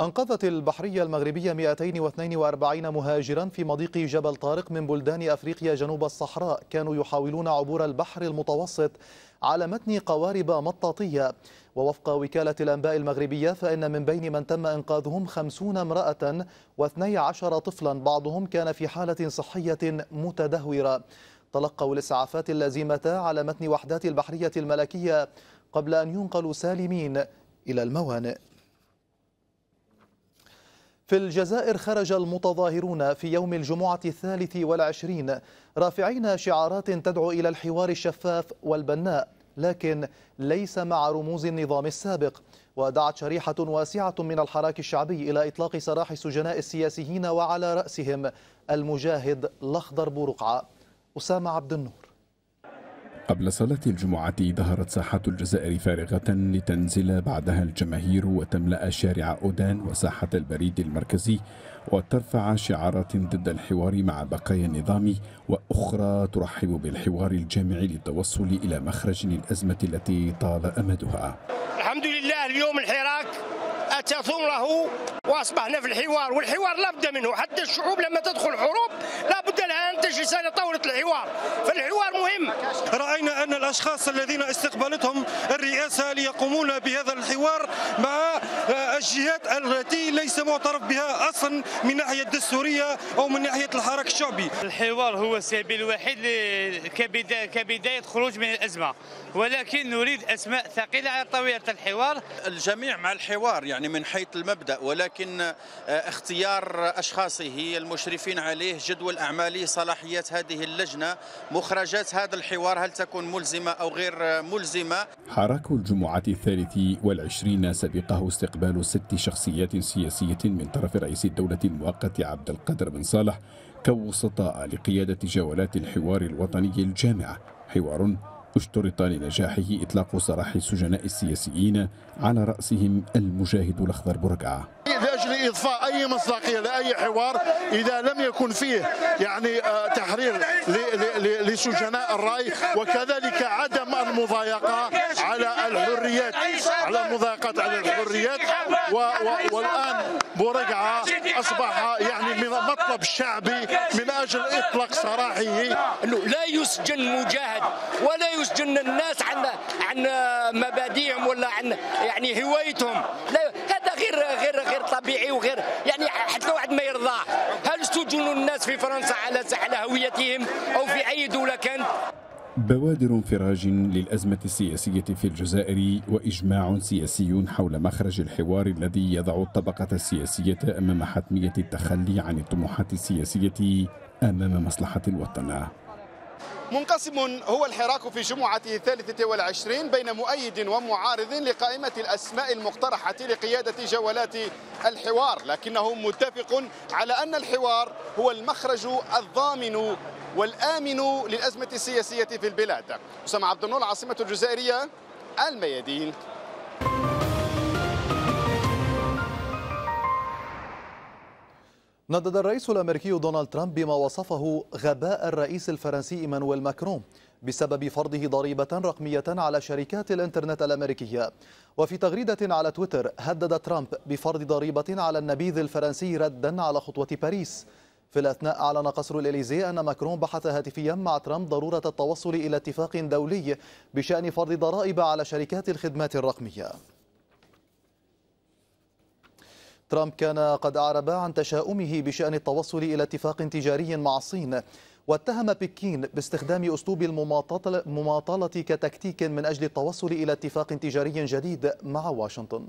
أنقذت البحرية المغربية مئتين واثنين وأربعين مهاجرا في مضيق جبل طارق من بلدان أفريقيا جنوب الصحراء كانوا يحاولون عبور البحر المتوسط على متن قوارب مطاطية. ووفق وكالة الأنباء المغربية فإن من بين من تم إنقاذهم خمسين امرأة واثني عشر طفلا، بعضهم كان في حالة صحية متدهورة. تلقوا الإسعافات اللازمة على متن وحدات البحرية الملكية قبل أن ينقلوا سالمين إلى الموانئ. في الجزائر خرج المتظاهرون في يوم الجمعة الثالث والعشرين رافعين شعارات تدعو إلى الحوار الشفاف والبناء، لكن ليس مع رموز النظام السابق. ودعت شريحة واسعة من الحراك الشعبي إلى إطلاق سراح السجناء السياسيين وعلى رأسهم المجاهد لخضر بورقعة. أسامة عبد النور. قبل صلاة الجمعة ظهرت ساحة الجزائر فارغة لتنزل بعدها الجماهير وتملأ شارع أودان وساحة البريد المركزي وترفع شعارات ضد الحوار مع بقايا النظام، وأخرى ترحب بالحوار الجامع للتوصل إلى مخرج للأزمة التي طال أمدها. الحمد لله اليوم الحراك أتى ثمره أصبحنا في الحوار، والحوار لا بد منه، حتى الشعوب لما تدخل حروب لا بد لها أن تجلس إلى طاولة الحوار، فالحوار مهم. رأينا أن الأشخاص الذين استقبلتهم الرئاسة ليقومون بهذا الحوار مع الجهات التي ليس معترف بها أصلا من ناحية الدستورية أو من ناحية الحراك الشعبي. الحوار هو السبيل الوحيد كبداية خروج من الأزمة، ولكن نريد أسماء ثقيلة على طاولة الحوار. الجميع مع الحوار يعني من حيث المبدأ، ولكن اختيار أشخاصه المشرفين عليه، جدول أعماله، صلاحيات هذه اللجنة، مخرجات هذا الحوار هل تكون ملزمة أو غير ملزمة. حراك الجمعة الثالث والعشرين سبقه استقبال ست شخصيات سياسية من طرف رئيس الدولة المؤقت عبد القادر بن صالح كوسطاء لقيادة جولات الحوار الوطني الجامعة، حوار اشترط لنجاحه إطلاق سراح السجناء السياسيين على رأسهم المجاهد لخضر بورقعة. لأجل إضفاء أي مصداقية لأي حوار إذا لم يكن فيه يعني تحرير لسجناء الرأي، وكذلك عدم المضايقة على الحريات، على المضايقات على الحريات. والآن بورقعة أصبح يعني من مطلب شعبي من أجل إطلاق سراحه، أنه لا يسجن مجاهد ولا يسجن الناس عن عن مبادئهم ولا عن يعني هوايتهم، لا هذا غير غير غير طبيعي وغير يعني حتى واحد ما يرضاه. هل سجنوا الناس في فرنسا على على هويتهم أو في أي دولة كانت؟ بوادر انفراج للأزمة السياسية في الجزائر وإجماع سياسي حول مخرج الحوار الذي يضع الطبقة السياسية أمام حتمية التخلي عن الطموحات السياسية أمام مصلحة الوطن. منقسم هو الحراك في جمعة الثالثة والعشرين بين مؤيد ومعارض لقائمة الأسماء المقترحة لقيادة جولات الحوار، لكنهم متفق على أن الحوار هو المخرج الضامن والآمن للأزمة السياسية في البلاد. أسامة عبد النور، العاصمة الجزائرية، الميادين. ندد الرئيس الأمريكي دونالد ترامب بما وصفه غباء الرئيس الفرنسي إيمانويل ماكرون بسبب فرضه ضريبة رقمية على شركات الإنترنت الأمريكية. وفي تغريدة على تويتر هدد ترامب بفرض ضريبة على النبيذ الفرنسي ردا على خطوة باريس. في الأثناء أعلن قصر الإليزي أن ماكرون بحث هاتفيا مع ترامب ضرورة التوصل إلى اتفاق دولي بشأن فرض ضرائب على شركات الخدمات الرقمية. ترامب كان قد أعرب عن تشاؤمه بشأن التوصل إلى اتفاق تجاري مع الصين، واتهم بكين باستخدام أسلوب المماطلة كتكتيك من أجل التوصل إلى اتفاق تجاري جديد مع واشنطن.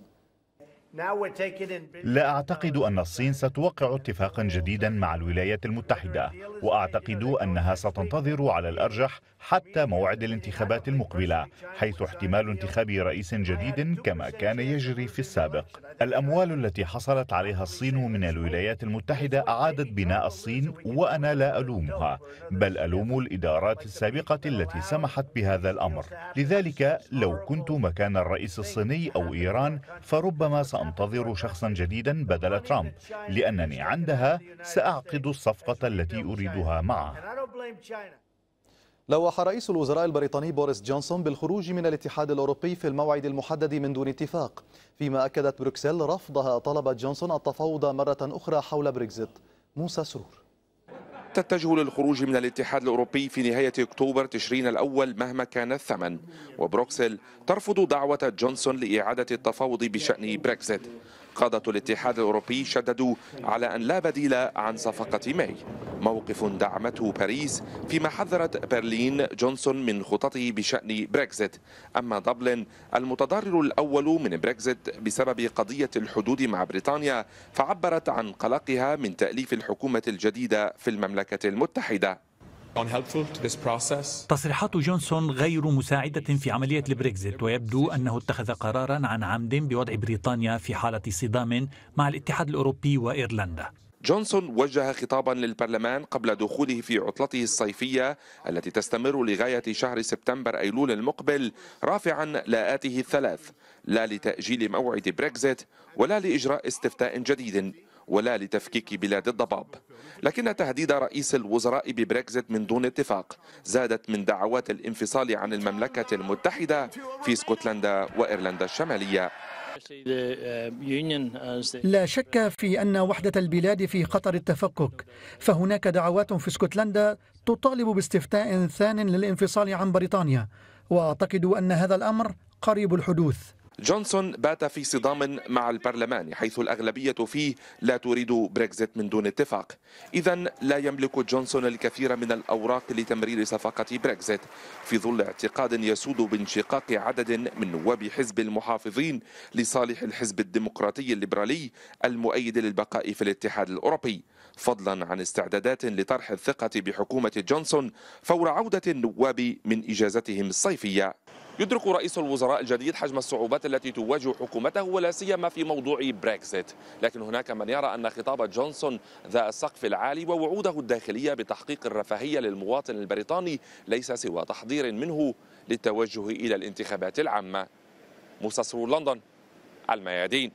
لا أعتقد أن الصين ستوقع اتفاقا جديدا مع الولايات المتحدة، وأعتقد أنها ستنتظر على الأرجح حتى موعد الانتخابات المقبلة، حيث احتمال انتخاب رئيس جديد كما كان يجري في السابق. الأموال التي حصلت عليها الصين من الولايات المتحدة أعادت بناء الصين، وأنا لا ألومها، بل ألوم الإدارات السابقة التي سمحت بهذا الأمر. لذلك لو كنت مكان الرئيس الصيني أو إيران فربما سأنتظر أنتظر شخصا جديدا بدل ترامب، لأنني عندها سأعقد الصفقة التي أريدها معه. لوح رئيس الوزراء البريطاني بوريس جونسون بالخروج من الاتحاد الأوروبي في الموعد المحدد من دون اتفاق، فيما أكدت بروكسل رفضها. طلبت جونسون التفاوض مرة أخرى حول بريكزيت. موسى سرور. تتجه للخروج من الاتحاد الأوروبي في نهاية أكتوبر تشرين الأول مهما كان الثمن، وبروكسل ترفض دعوة جونسون لإعادة التفاوض بشأن بريكزيت. قادة الاتحاد الأوروبي شددوا على أن لا بديل عن صفقة ماي، موقف دعمته باريس، فيما حذرت برلين جونسون من خططه بشأن بريكزيت. أما دبلن المتضرر الأول من بريكزيت بسبب قضية الحدود مع بريطانيا، فعبرت عن قلقها من تأليف الحكومة الجديدة في المملكة المتحدة. تصريحات جونسون غير مساعدة في عملية البريكزيت، ويبدو أنه اتخذ قرارا عن عمد بوضع بريطانيا في حالة صدام مع الاتحاد الأوروبي وإيرلندا. جونسون وجه خطابا للبرلمان قبل دخوله في عطلته الصيفية التي تستمر لغاية شهر سبتمبر أيلول المقبل، رافعا لاءاته الثلاث: لا لتأجيل موعد بريكزيت، ولا لإجراء استفتاء جديد، ولا لتفكيك بلاد الضباب. لكن تهديد رئيس الوزراء ببريكزيت من دون اتفاق زادت من دعوات الانفصال عن المملكة المتحدة في اسكتلندا وإيرلندا الشمالية. لا شك في أن وحدة البلاد في خطر التفكك، فهناك دعوات في اسكتلندا تطالب باستفتاء ثان للانفصال عن بريطانيا، وأعتقد أن هذا الأمر قريب الحدوث. جونسون بات في صدام مع البرلمان حيث الأغلبية فيه لا تريد بريكزيت من دون اتفاق، إذن لا يملك جونسون الكثير من الأوراق لتمرير صفقة بريكزيت في ظل اعتقاد يسود بانشقاق عدد من نواب حزب المحافظين لصالح الحزب الديمقراطي الليبرالي المؤيد للبقاء في الاتحاد الأوروبي، فضلا عن استعدادات لطرح الثقة بحكومة جونسون فور عودة النواب من إجازتهم الصيفية. يدرك رئيس الوزراء الجديد حجم الصعوبات التي تواجه حكومته ولا سيما في موضوع بريكزيت، لكن هناك من يرى أن خطاب جونسون ذا السقف العالي ووعوده الداخلية بتحقيق الرفاهية للمواطن البريطاني ليس سوى تحضير منه للتوجه إلى الانتخابات العامة. موسى سرور، لندن، الميادين.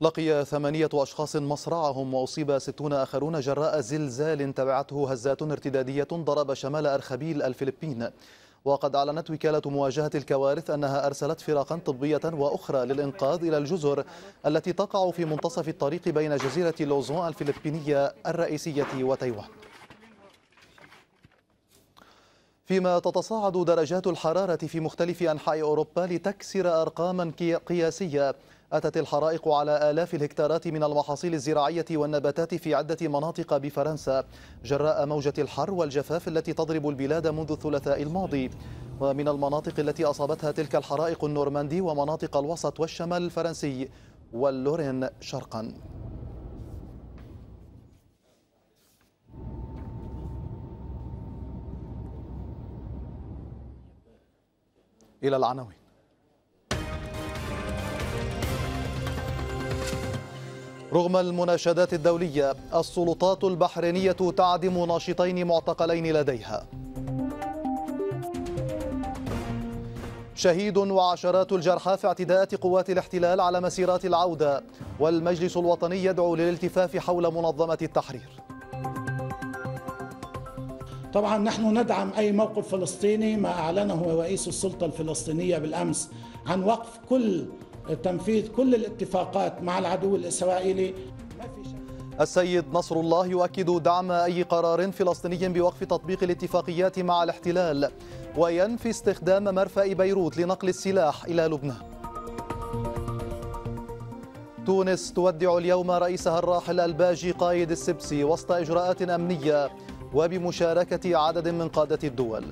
لقي ثمانية أشخاص مصرعهم وأصيب ستون آخرون جراء زلزال تبعته هزات ارتدادية ضرب شمال أرخبيل الفلبين. وقد أعلنت وكالة مواجهة الكوارث أنها أرسلت فرقا طبية وأخرى للإنقاذ إلى الجزر التي تقع في منتصف الطريق بين جزيرة لوزون الفلبينية الرئيسية وتايوان. فيما تتصاعد درجات الحرارة في مختلف أنحاء أوروبا لتكسر أرقاما قياسية، أتت الحرائق على آلاف الهكتارات من المحاصيل الزراعية والنباتات في عدة مناطق بفرنسا جراء موجة الحر والجفاف التي تضرب البلاد منذ الثلاثاء الماضي. ومن المناطق التي أصابتها تلك الحرائق النورماندي ومناطق الوسط والشمال الفرنسي واللورين شرقا. إلى العناوين. رغم المناشدات الدولية، السلطات البحرينية تعدم ناشطين معتقلين لديها. شهيد وعشرات الجرحى في اعتداءات قوات الاحتلال على مسيرات العودة، والمجلس الوطني يدعو للالتفاف حول منظمة التحرير. طبعا نحن ندعم أي موقف فلسطيني، ما أعلنه رئيس السلطة الفلسطينية بالأمس عن وقف كل تنفيذ كل الاتفاقات مع العدو الإسرائيلي. السيد نصر الله يؤكد دعم أي قرار فلسطيني بوقف تطبيق الاتفاقيات مع الاحتلال، وينفي استخدام مرفأ بيروت لنقل السلاح إلى لبنان. تونس تودع اليوم رئيسها الراحل الباجي قايد السبسي وسط إجراءات أمنية وبمشاركة عدد من قادة الدول.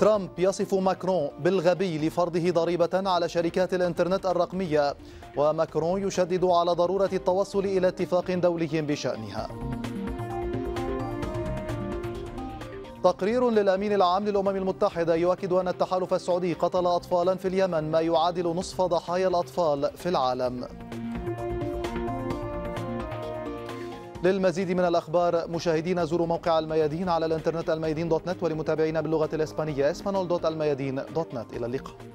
ترامب يصف ماكرون بالغبي لفرضه ضريبة على شركات الإنترنت الرقمية، وماكرون يشدد على ضرورة التوصل إلى اتفاق دولي بشأنها. تقرير للأمين العام للأمم المتحدة يؤكد أن التحالف السعودي قتل أطفالا في اليمن، ما يعادل نصف ضحايا الأطفال في العالم. للمزيد من الأخبار مشاهدينا زوروا موقع الميادين على الانترنت الميادين دوت نت، ولمتابعينا باللغة الإسبانية اسبانول دوت الميادين دوت نت. إلى اللقاء.